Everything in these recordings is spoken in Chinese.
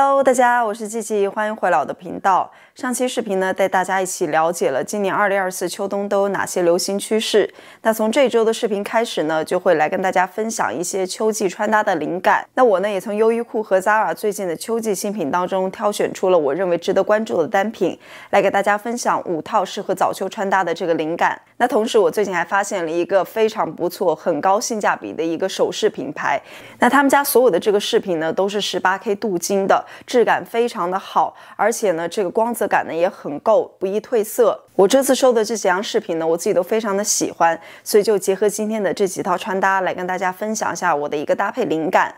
Hello， 大家，我是季季，欢迎回来我的频道。上期视频呢，带大家一起了解了今年2024秋冬都有哪些流行趋势。那从这周的视频开始呢，就会来跟大家分享一些秋季穿搭的灵感。那我呢，也从优衣库和 Zara 最近的秋季新品当中挑选出了我认为值得关注的单品，来给大家分享5套适合早秋穿搭的这个灵感。那同时，我最近还发现了一个非常不错、很高性价比的一个首饰品牌。那他们家所有的这个饰品呢，都是18K 镀金的。 质感非常的好，而且呢，这个光泽感呢也很够，不易褪色。我这次收的这几样饰品呢，我自己都非常的喜欢，所以就结合今天的这几套穿搭来跟大家分享一下我的一个搭配灵感。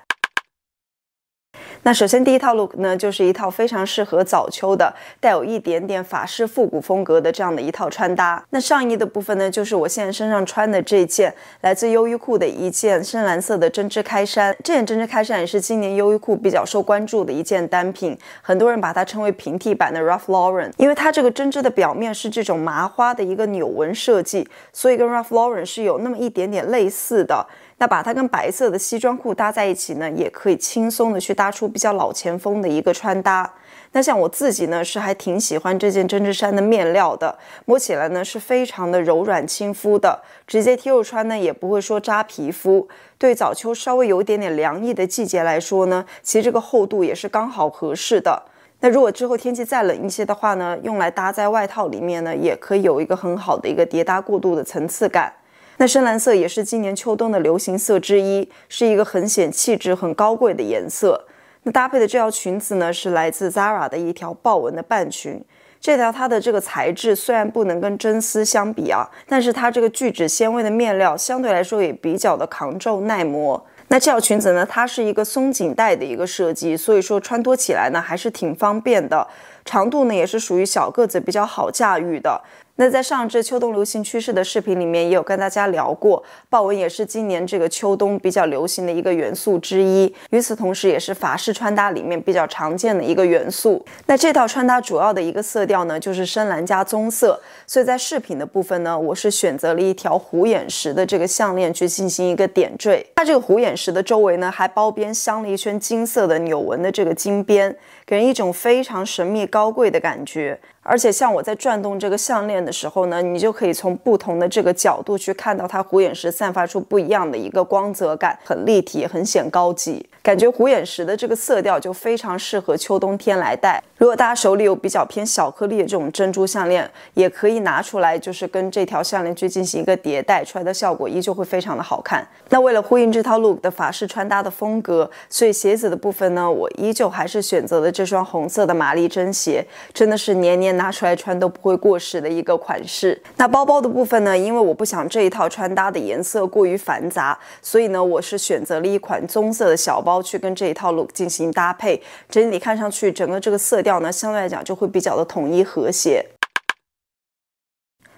那首先第一套 look 呢，就是一套非常适合早秋的，带有一点点法式复古风格的这样的一套穿搭。那上衣的部分呢，就是我现在身上穿的这件，来自优衣库的一件深蓝色的针织开衫。这件针织开衫也是今年优衣库比较受关注的一件单品，很多人把它称为平替版的 Ralph Lauren， 因为它这个针织的表面是这种麻花的一个扭纹设计，所以跟 Ralph Lauren 是有那么一点点类似的。 那把它跟白色的西装裤搭在一起呢，也可以轻松的去搭出比较老前锋的一个穿搭。那像我自己呢，是还挺喜欢这件针织衫的面料的，摸起来呢是非常的柔软亲肤的，直接贴肉穿呢也不会说扎皮肤。对早秋稍微有一点点凉意的季节来说呢，其实这个厚度也是刚好合适的。 那如果之后天气再冷一些的话呢，用来搭在外套里面呢，也可以有一个很好的一个叠搭过渡的层次感。 那深蓝色也是今年秋冬的流行色之一，是一个很显气质、很高贵的颜色。那搭配的这条裙子呢，是来自 Zara 的一条豹纹的半裙。这条它的这个材质虽然不能跟真丝相比啊，但是它这个聚酯纤维的面料相对来说也比较的抗皱耐磨。 那这条裙子呢，它是一个松紧带的一个设计，所以说穿脱起来呢还是挺方便的。长度呢也是属于小个子比较好驾驭的。那在上支秋冬流行趋势的视频里面也有跟大家聊过，豹纹也是今年这个秋冬比较流行的一个元素之一。与此同时，也是法式穿搭里面比较常见的一个元素。那这套穿搭主要的一个色调呢就是深蓝加棕色，所以在饰品的部分呢，我是选择了一条虎眼石的这个项链去进行一个点缀。它这个虎眼石 石的周围呢，还包边镶了一圈金色的纽纹的这个金边，给人一种非常神秘高贵的感觉。而且像我在转动这个项链的时候呢，你就可以从不同的这个角度去看到它虎眼石散发出不一样的一个光泽感，很立体，很显高级。感觉虎眼石的这个色调就非常适合秋冬天来戴。如果大家手里有比较偏小颗粒的这种珍珠项链，也可以拿出来，就是跟这条项链去进行一个叠戴，出来的效果依旧会非常的好看。那为了呼应这套 look 的 法式穿搭的风格，所以鞋子的部分呢，我依旧还是选择了这双红色的玛丽珍鞋，真的是年年拿出来穿都不会过时的一个款式。那包包的部分呢，因为我不想这一套穿搭的颜色过于繁杂，所以呢，我是选择了一款棕色的小包去跟这一套 look 进行搭配，整体看上去整个这个色调呢，相对来讲就会比较的统一和谐。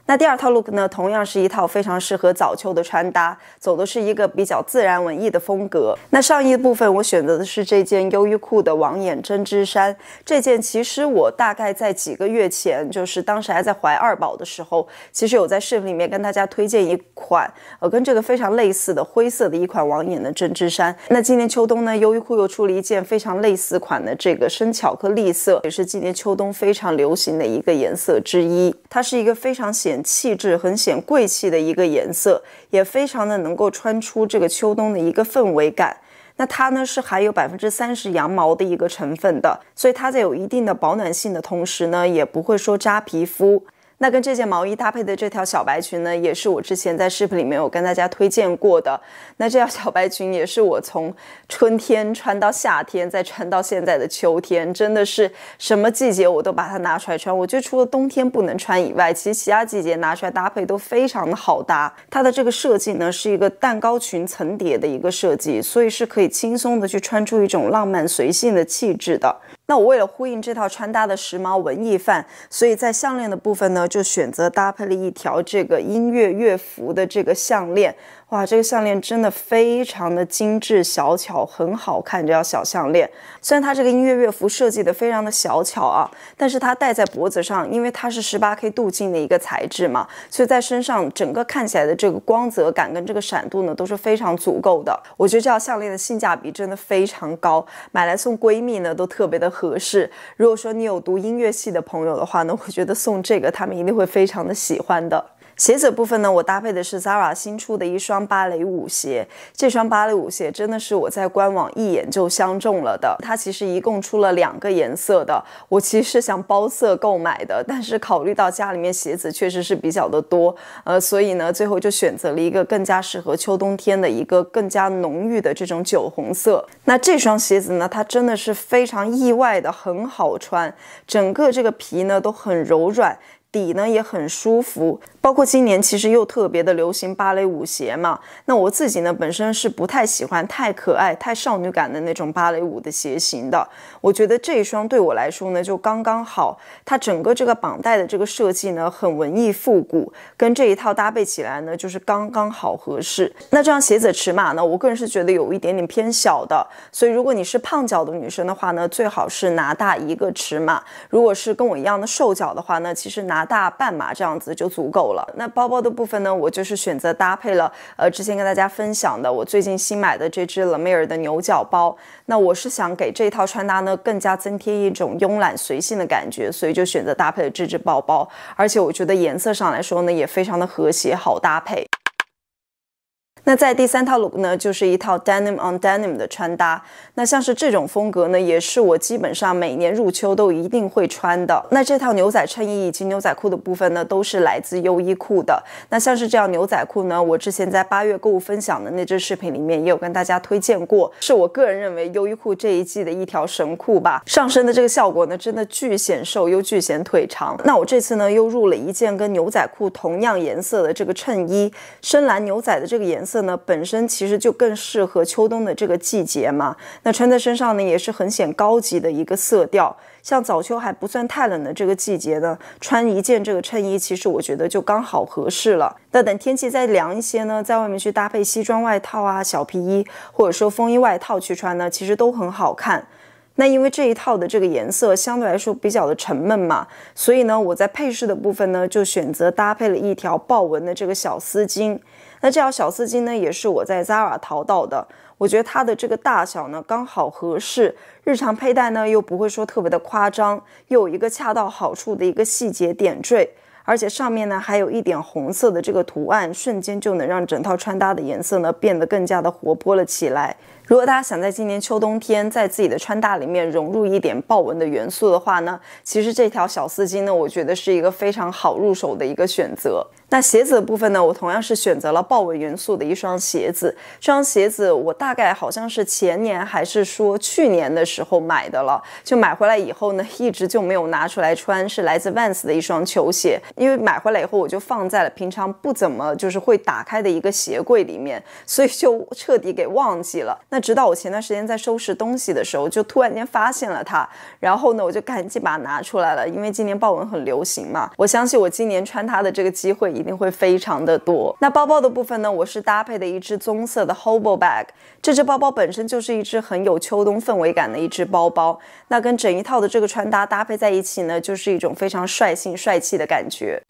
那第二套 look 呢，同样是一套非常适合早秋的穿搭，走的是一个比较自然文艺的风格。那上衣部分，我选择的是这件优衣库的网眼针织衫。这件其实我大概在几个月前，就是当时还在怀二宝的时候，其实有在视频里面跟大家推荐一款，跟这个非常类似的灰色的一款网眼的针织衫。那今年秋冬呢，优衣库又出了一件非常类似款的这个深巧克力色，也是今年秋冬非常流行的一个颜色之一。它是一个非常显 气质很显贵气的一个颜色，也非常的能够穿出这个秋冬的一个氛围感。那它呢是含有30%羊毛的一个成分的，所以它在有一定的保暖性的同时呢，也不会说扎皮肤。 那跟这件毛衣搭配的这条小白裙呢，也是我之前在视频里面有跟大家推荐过的。那这条小白裙也是我从春天穿到夏天，再穿到现在的秋天，真的是什么季节我都把它拿出来穿。我觉得除了冬天不能穿以外，其实其他季节拿出来搭配都非常的好搭。它的这个设计呢，是一个蛋糕裙层叠的一个设计，所以是可以轻松的去穿出一种浪漫随性的气质的。 那我为了呼应这套穿搭的时髦文艺范，所以在项链的部分呢，就选择搭配了一条这个音乐乐服的这个项链。哇，这个项链真的非常的精致小巧，很好看。这条小项链，虽然它这个音乐乐服设计的非常的小巧啊，但是它戴在脖子上，因为它是 18K 镀金的一个材质嘛，所以在身上整个看起来的这个光泽感跟这个闪度呢都是非常足够的。我觉得这条项链的性价比真的非常高，买来送闺蜜呢都特别的合适。如果说你有读音乐系的朋友的话呢，我觉得送这个他们一定会非常的喜欢的。 鞋子部分呢，我搭配的是 Zara 新出的一双芭蕾舞鞋。这双芭蕾舞鞋真的是我在官网一眼就相中了的。它其实一共出了2个颜色的，我其实是想包色购买的，但是考虑到家里面鞋子确实是比较的多，所以呢，最后就选择了一个更加适合秋冬天的一个更加浓郁的这种酒红色。那这双鞋子呢，它真的是非常意外的很好穿，整个这个皮呢都很柔软。 底呢也很舒服，包括今年其实又特别的流行芭蕾舞鞋嘛。那我自己呢本身是不太喜欢太可爱、太少女感的那种芭蕾舞的鞋型的。我觉得这一双对我来说呢就刚刚好，它整个这个绑带的这个设计呢很文艺复古，跟这一套搭配起来呢就是刚刚好合适。那这双鞋子尺码呢，我个人是觉得有一点点偏小的，所以如果你是胖脚的女生的话呢，最好是拿大一个尺码；如果是跟我一样的瘦脚的话呢，其实拿 大半码这样子就足够了。那包包的部分呢，我就是选择搭配了之前跟大家分享的我最近新买的这只Lemaire的牛角包。那我是想给这套穿搭呢更加增添一种慵懒随性的感觉，所以就选择搭配了这只包包。而且我觉得颜色上来说呢，也非常的和谐，好搭配。 那在第3套 look 呢，就是一套 denim on denim 的穿搭。那像是这种风格呢，也是我基本上每年入秋都一定会穿的。那这套牛仔衬衣以及牛仔裤的部分呢，都是来自优衣库的。那像是这样牛仔裤呢，我之前在8月购物分享的那支视频里面也有跟大家推荐过，是我个人认为优衣库这一季的一条神裤吧。上身的这个效果呢，真的巨显瘦又巨显腿长。那我这次呢，又入了一件跟牛仔裤同样颜色的这个衬衣，深蓝牛仔的这个颜色。 色呢本身其实就更适合秋冬的这个季节嘛，那穿在身上呢也是很显高级的一个色调。像早秋还不算太冷的这个季节呢，穿一件这个衬衣，其实我觉得就刚好合适了。那等天气再凉一些呢，在外面去搭配西装外套啊、小皮衣，或者说风衣外套去穿呢，其实都很好看。 那因为这一套的这个颜色相对来说比较的沉闷嘛，所以呢，我在配饰的部分呢，就选择搭配了一条豹纹的这个小丝巾。那这条小丝巾呢，也是我在 Zara 淘到的。 我觉得它的这个大小呢刚好合适，日常佩戴呢又不会说特别的夸张，又有一个恰到好处的一个细节点缀，而且上面呢还有一点红色的这个图案，瞬间就能让整套穿搭的颜色呢变得更加的活泼了起来。如果大家想在今年秋冬天在自己的穿搭里面融入一点豹纹的元素的话呢，其实这条小丝巾呢，我觉得是一个非常好入手的一个选择。 那鞋子的部分呢，我同样是选择了豹纹元素的一双鞋子。这双鞋子我大概好像是前年还是说去年的时候买的了，就买回来以后呢，一直就没有拿出来穿，是来自 Vans 的一双球鞋。因为买回来以后我就放在了平常不怎么就是会打开的一个鞋柜里面，所以就彻底给忘记了。那直到我前段时间在收拾东西的时候，就突然间发现了它，然后呢我就赶紧把它拿出来了，因为今年豹纹很流行嘛，我相信我今年穿它的这个机会。 一定会非常的多。那包包的部分呢，我是搭配的一只棕色的 Hobo bag。这只包包本身就是一只很有秋冬氛围感的一只包包。那跟整一套的这个穿搭搭配在一起呢，就是一种非常率性、帅气的感觉。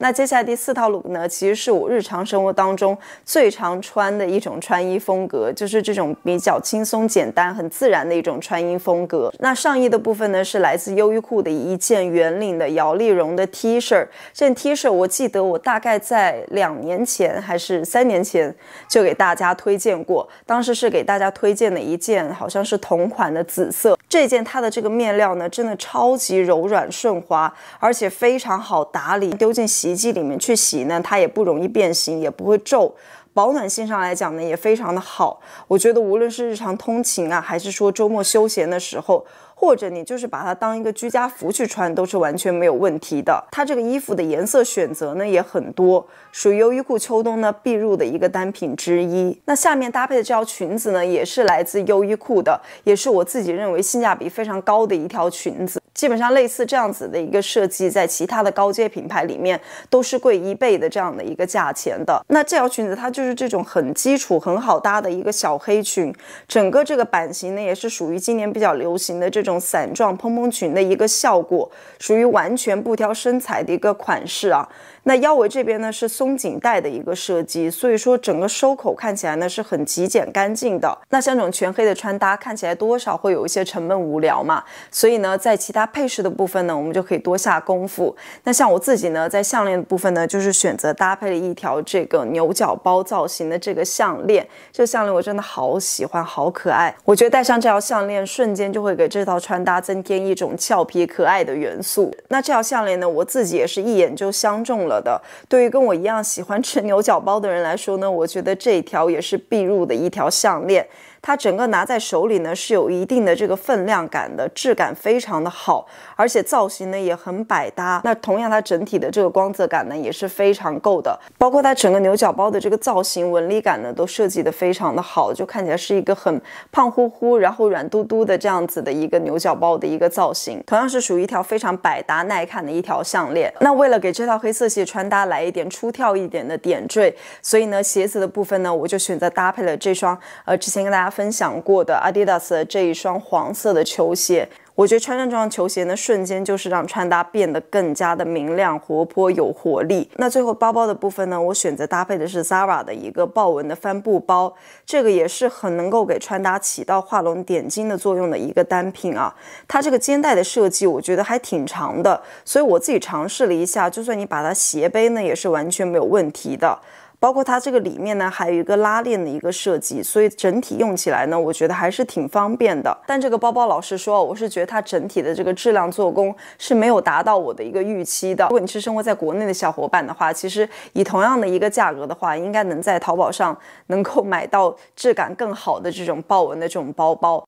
那接下来第4套 look 呢，其实是我日常生活当中最常穿的一种穿衣风格，就是这种比较轻松、简单、很自然的一种穿衣风格。那上衣的部分呢，是来自优衣库的一件圆领的摇粒绒的 T 恤。这件 T 恤我记得我大概在2年前还是3年前就给大家推荐过，当时是给大家推荐的一件好像是同款的紫色。这件它的这个面料呢，真的超级柔软顺滑，而且非常好打理，丢进洗 洗衣机里面去洗呢，它也不容易变形，也不会皱。 保暖性上来讲呢，也非常的好。我觉得无论是日常通勤啊，还是说周末休闲的时候，或者你就是把它当一个居家服去穿都是完全没有问题的。它这个衣服的颜色选择呢也很多，属于优衣库秋冬呢必入的一个单品之一。那下面搭配的这条裙子呢，也是来自优衣库的，也是我自己认为性价比非常高的一条裙子。 基本上类似这样子的一个设计，在其他的高阶品牌里面都是贵1倍的这样的一个价钱的。那这条裙子它就是这种很基础、很好搭的一个小黑裙，整个这个版型呢也是属于今年比较流行的这种伞状蓬蓬裙的一个效果，属于完全不挑身材的一个款式啊。那腰围这边呢是松紧带的一个设计，所以说整个收口看起来呢是很极简干净的。那像这种全黑的穿搭，看起来多少会有一些沉闷无聊嘛，所以呢，在其他 配饰的部分呢，我们就可以多下功夫。那像我自己呢，在项链的部分呢，就是选择搭配了一条这个牛角包造型的这个项链。这个项链我真的好喜欢，好可爱。我觉得戴上这条项链，瞬间就会给这套穿搭增添一种俏皮可爱的元素。那这条项链呢，我自己也是一眼就相中了的。对于跟我一样喜欢吃牛角包的人来说呢，我觉得这条也是必入的一条项链。 它整个拿在手里呢是有一定的这个分量感的，质感非常的好，而且造型呢也很百搭。那同样它整体的这个光泽感呢也是非常够的，包括它整个牛角包的这个造型纹理感呢都设计的非常的好，就看起来是一个很胖乎乎然后软嘟嘟的这样子的一个牛角包的一个造型。同样是属于一条非常百搭耐看的一条项链。那为了给这套黑色系穿搭来一点出挑一点的点缀，所以呢鞋子的部分呢我就选择搭配了这双之前跟大家 分享过的 Adidas 的这一双黄色的球鞋。 我觉得穿上这双球鞋呢，瞬间就是让穿搭变得更加的明亮、活泼、有活力。那最后包包的部分呢，我选择搭配的是 Zara 的一个豹纹的帆布包，这个也是很能够给穿搭起到画龙点睛的作用的一个单品啊。它这个肩带的设计，我觉得还挺长的，所以我自己尝试了一下，就算你把它斜背呢，也是完全没有问题的。包括它这个里面呢，还有一个拉链的一个设计，所以整体用起来呢，我觉得还是挺方便的。但这个包包，老实说，我是觉得 它整体的这个质量做工是没有达到我的一个预期的。如果你是生活在国内的小伙伴的话，其实以同样的一个价格的话，应该能在淘宝上能够买到质感更好的这种豹纹的这种包包。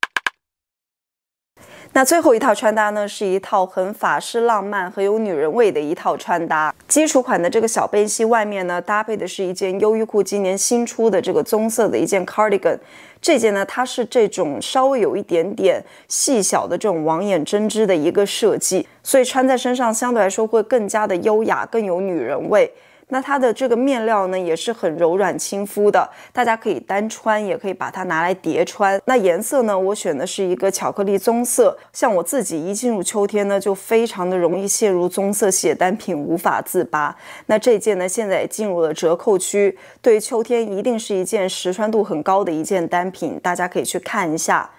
那最后一套穿搭呢，是一套很法式浪漫、很有女人味的一套穿搭。基础款的这个小背心外面呢，搭配的是一件优衣库今年新出的这个棕色的一件 cardigan。这件呢，它是这种稍微有一点点细小的这种网眼针织的一个设计，所以穿在身上相对来说会更加的优雅，更有女人味。 那它的这个面料呢，也是很柔软亲肤的，大家可以单穿，也可以把它拿来叠穿。那颜色呢，我选的是一个巧克力棕色。像我自己一进入秋天呢，就非常的容易陷入棕色系的单品无法自拔。那这件呢，现在也进入了折扣区，对于秋天一定是一件实穿度很高的一件单品，大家可以去看一下。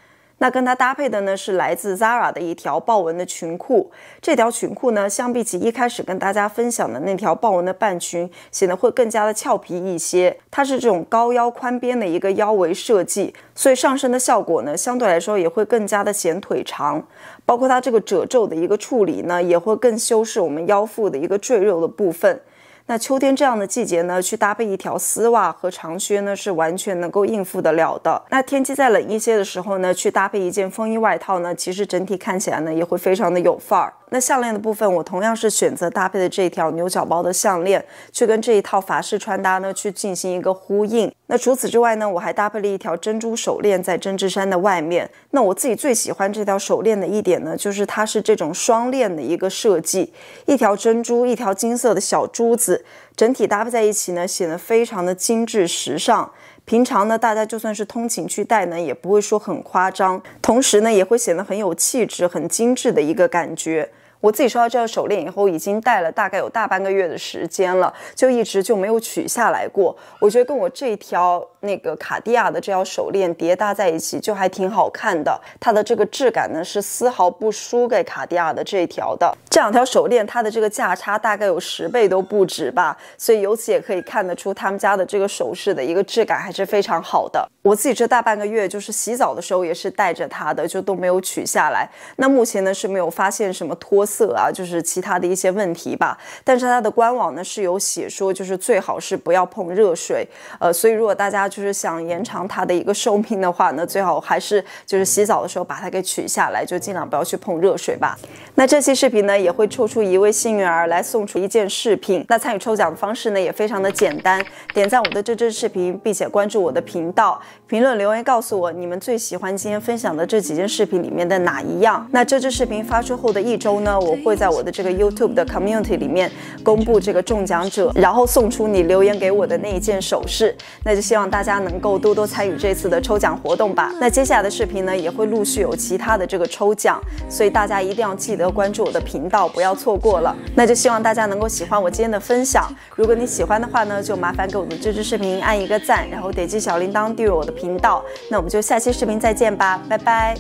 那跟它搭配的呢是来自 Zara 的一条豹纹的裙裤，这条裙裤呢，相比起一开始跟大家分享的那条豹纹的半裙，显得会更加的俏皮一些。它是这种高腰宽边的一个腰围设计，所以上身的效果呢，相对来说也会更加的显腿长。包括它这个褶皱的一个处理呢，也会更修饰我们腰腹的一个赘肉的部分。 那秋天这样的季节呢，去搭配一条丝袜和长靴呢，是完全能够应付得了的。那天气再冷一些的时候呢，去搭配一件风衣外套呢，其实整体看起来呢，也会非常的有范儿。那项链的部分，我同样是选择搭配的这条牛角包的项链，去跟这一套法式穿搭呢，去进行一个呼应。那除此之外呢，我还搭配了一条珍珠手链在针织衫的外面。那我自己最喜欢这条手链的一点呢，就是它是这种双链的一个设计，一条珍珠，一条金色的小珠子。 整体搭配在一起呢，显得非常的精致时尚。平常呢，大家就算是通勤去戴呢，也不会说很夸张。同时呢，也会显得很有气质、很精致的一个感觉。 我自己收到这条手链以后，已经戴了大概有大半个月的时间了，就一直就没有取下来过。我觉得跟我这条那个卡地亚的这条手链叠搭在一起，就还挺好看的。它的这个质感呢，是丝毫不输给卡地亚的这一条的。这两条手链它的这个价差大概有10倍都不止吧，所以由此也可以看得出他们家的这个首饰的一个质感还是非常好的。我自己这大半个月就是洗澡的时候也是戴着它的，就都没有取下来。那目前呢是没有发现什么脱色色啊，就是其他的一些问题吧。但是它的官网呢是有写说，就是最好是不要碰热水。所以如果大家就是想延长它的一个寿命的话呢，最好还是就是洗澡的时候把它给取下来，就尽量不要去碰热水吧。那这期视频呢也会抽出一位幸运儿来送出一件饰品。那参与抽奖的方式呢也非常的简单，点赞我的这支视频，并且关注我的频道，评论留言告诉我你们最喜欢今天分享的这几件视频里面的哪一样。那这支视频发出后的一周呢，我会在我的这个 YouTube 的 community 里面公布这个中奖者，然后送出你留言给我的那一件首饰。那就希望大家能够多多参与这次的抽奖活动吧。那接下来的视频呢也会陆续有其他的这个抽奖，所以大家一定要记得关注我的频道，不要错过了。那就希望大家能够喜欢我今天的分享，如果你喜欢的话呢，就麻烦给我的这支视频按一个赞，然后点击小铃铛订阅我的频道。那我们就下期视频再见吧，拜拜。